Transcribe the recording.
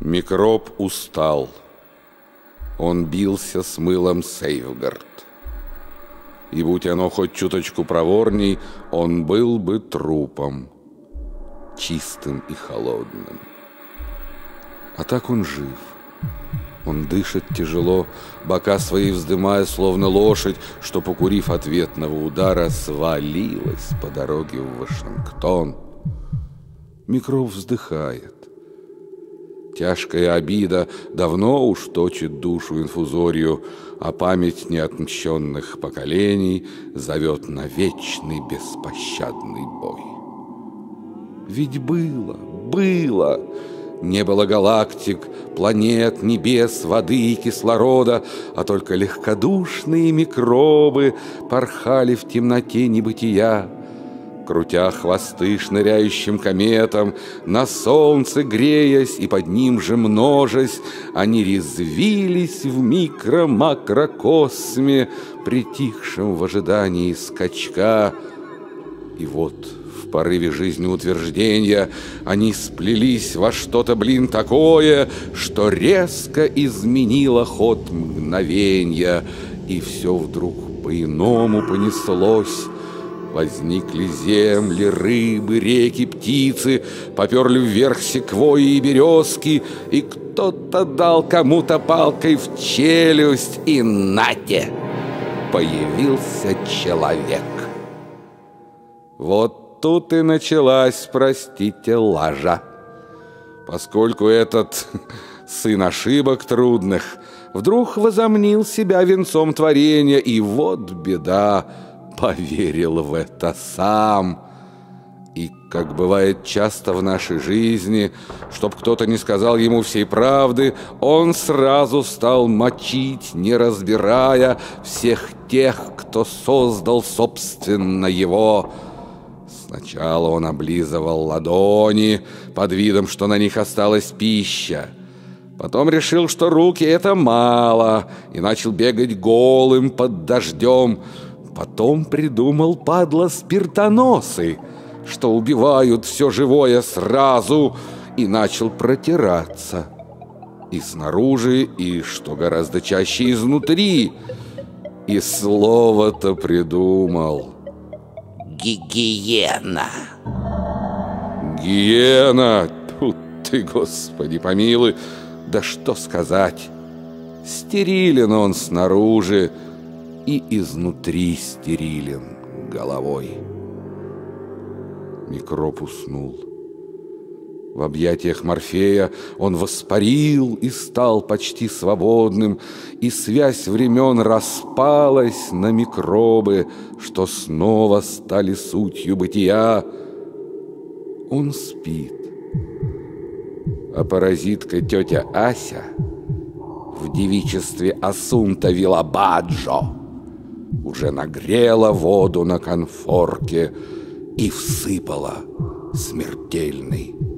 Микроб устал. Он бился с мылом Сейфгард. И будь оно хоть чуточку проворней, он был бы трупом, чистым и холодным. А так он жив. Он дышит тяжело, бока свои вздымая, словно лошадь, что, покурив ответного удара, свалилась по дороге в Вашингтон. Микроб вздыхает. Тяжкая обида давно уж точит душу инфузорию, а память неотмщенных поколений зовет на вечный беспощадный бой. Ведь было, было! Не было галактик, планет, небес, воды и кислорода, а только легкодушные микробы порхали в темноте небытия, крутя хвосты шныряющим кометам, на солнце греясь и под ним же множась, они резвились в микро-макрокосме, притихшем в ожидании скачка. И вот в порыве жизнеутверждения они сплелись во что-то, блин, такое, что резко изменило ход мгновения, и все вдруг по-иному понеслось. Возникли земли, рыбы, реки, птицы, поперли вверх секвойи и березки, и кто-то дал кому-то палкой в челюсть, и нате! Появился человек. Вот тут и началась, простите, лажа. Поскольку этот сын ошибок трудных вдруг возомнил себя венцом творения, и вот беда. Поверил в это сам. И, как бывает часто в нашей жизни, чтоб кто-то не сказал ему всей правды, он сразу стал мочить, не разбирая, всех тех, кто создал, собственно, его. Сначала он облизывал ладони под видом, что на них осталась пища. Потом решил, что руки — это мало, и начал бегать голым под дождем. Потом придумал, падла, спиртоносы, что убивают все живое сразу, и начал протираться. И снаружи, и, что гораздо чаще, изнутри. И слово-то придумал. Гигиена. Гиена! Тьфу ты, Господи помилуй! Да что сказать! Стерилен он снаружи, и изнутри стерилен головой. Микроб уснул. В объятиях Морфея он воспарил и стал почти свободным, и связь времен распалась на микробы, что снова стали сутью бытия. Он спит. А паразитка тетя Ася в девичестве Асунта Вилабаджо уже нагрела воду на конфорке и всыпала смертельный